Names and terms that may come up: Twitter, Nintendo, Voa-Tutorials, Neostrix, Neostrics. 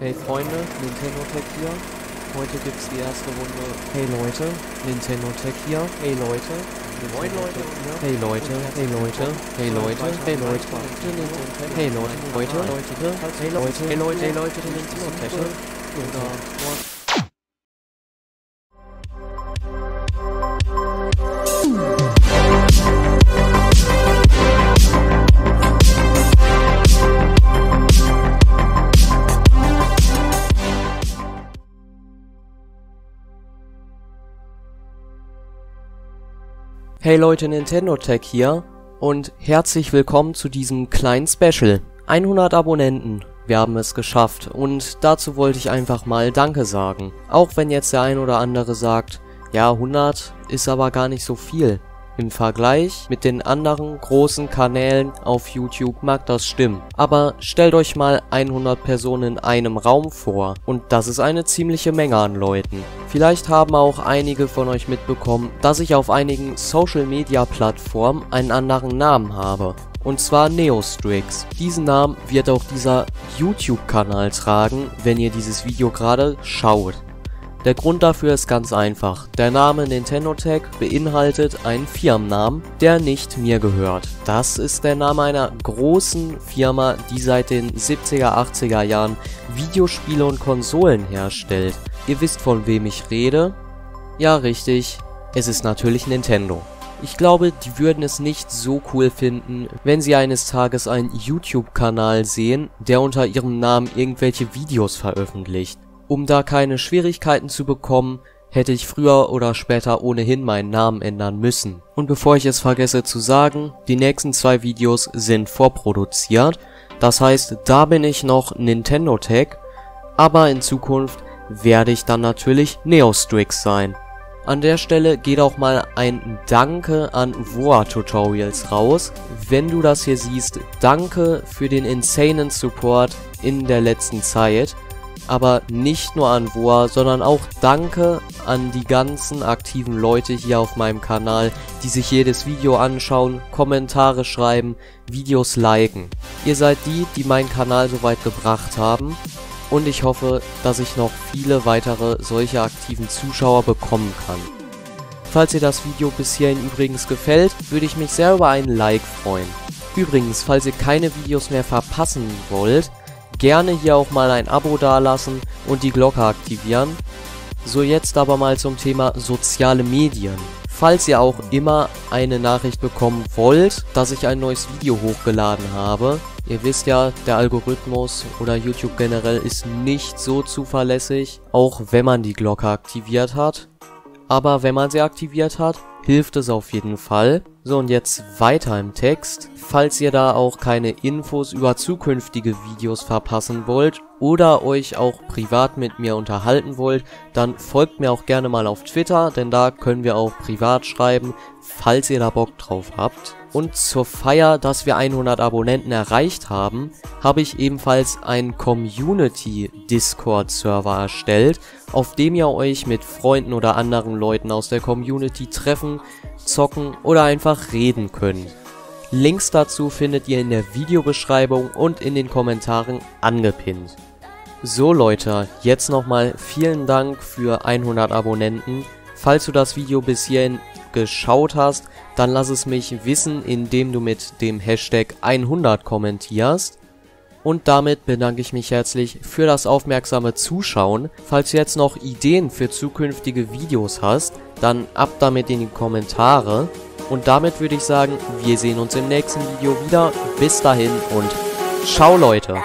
Hey Freunde, Nintendo Tech hier. Heute gibt's die erste Runde. Hey Leute, Nintendo Tech hier. Hey Leute, moin Leute. Hey Leute, hey Leute, hey Leute, hey Leute, hey Leute, heute, hey Leute, hey Leute, hey Leute, Nintendo Tech. Hey Leute, Nintendo Tech hier und herzlich willkommen zu diesem kleinen Special. 100 Abonnenten, wir haben es geschafft und dazu wollte ich einfach mal Danke sagen. Auch wenn jetzt der ein oder andere sagt, ja 100 ist aber gar nicht so viel. Im Vergleich mit den anderen großen Kanälen auf YouTube mag das stimmen. Aber stellt euch mal 100 Personen in einem Raum vor. Und das ist eine ziemliche Menge an Leuten. Vielleicht haben auch einige von euch mitbekommen, dass ich auf einigen Social-Media-Plattformen einen anderen Namen habe. Und zwar Neostrics. Diesen Namen wird auch dieser YouTube-Kanal tragen, wenn ihr dieses Video gerade schaut. Der Grund dafür ist ganz einfach. Der Name Nintendo Tech beinhaltet einen Firmennamen, der nicht mir gehört. Das ist der Name einer großen Firma, die seit den 70er, 80er Jahren Videospiele und Konsolen herstellt. Ihr wisst, von wem ich rede? Ja, richtig. Es ist natürlich Nintendo. Ich glaube, die würden es nicht so cool finden, wenn sie eines Tages einen YouTube-Kanal sehen, der unter ihrem Namen irgendwelche Videos veröffentlicht. Um da keine Schwierigkeiten zu bekommen, hätte ich früher oder später ohnehin meinen Namen ändern müssen. Und bevor ich es vergesse zu sagen, die nächsten zwei Videos sind vorproduziert. Das heißt, da bin ich noch Nintendo Tech, aber in Zukunft werde ich dann natürlich Neostrix sein. An der Stelle geht auch mal ein Danke an Voa-Tutorials raus. Wenn du das hier siehst, danke für den insanen Support in der letzten Zeit. Aber nicht nur an Voa, sondern auch danke an die ganzen aktiven Leute hier auf meinem Kanal, die sich jedes Video anschauen, Kommentare schreiben, Videos liken. Ihr seid die, die meinen Kanal so weit gebracht haben und ich hoffe, dass ich noch viele weitere solche aktiven Zuschauer bekommen kann. Falls ihr das Video bis hierhin übrigens gefällt, würde ich mich sehr über einen Like freuen. Übrigens, falls ihr keine Videos mehr verpassen wollt, gerne hier auch mal ein Abo dalassen und die Glocke aktivieren. So, jetzt aber mal zum Thema soziale Medien. Falls ihr auch immer eine Nachricht bekommen wollt, dass ich ein neues Video hochgeladen habe. Ihr wisst ja, der Algorithmus oder YouTube generell ist nicht so zuverlässig, auch wenn man die Glocke aktiviert hat. Aber wenn man sie aktiviert hat, hilft es auf jeden Fall. So, und jetzt weiter im Text. Falls ihr da auch keine Infos über zukünftige Videos verpassen wollt oder euch auch privat mit mir unterhalten wollt, dann folgt mir auch gerne mal auf Twitter, denn da können wir auch privat schreiben, falls ihr da Bock drauf habt. Und zur Feier, dass wir 100 Abonnenten erreicht haben, habe ich ebenfalls einen Community-Discord-Server erstellt, auf dem ihr euch mit Freunden oder anderen Leuten aus der Community treffen, zocken oder einfach reden könnt. Links dazu findet ihr in der Videobeschreibung und in den Kommentaren angepinnt. So Leute, jetzt nochmal vielen Dank für 100 Abonnenten. Falls du das Video bis hierhin geschaut hast, dann lass es mich wissen, indem du mit dem Hashtag 100 kommentierst. Und damit bedanke ich mich herzlich für das aufmerksame Zuschauen. Falls du jetzt noch Ideen für zukünftige Videos hast, dann ab damit in die Kommentare. Und damit würde ich sagen, wir sehen uns im nächsten Video wieder. Bis dahin und ciao Leute!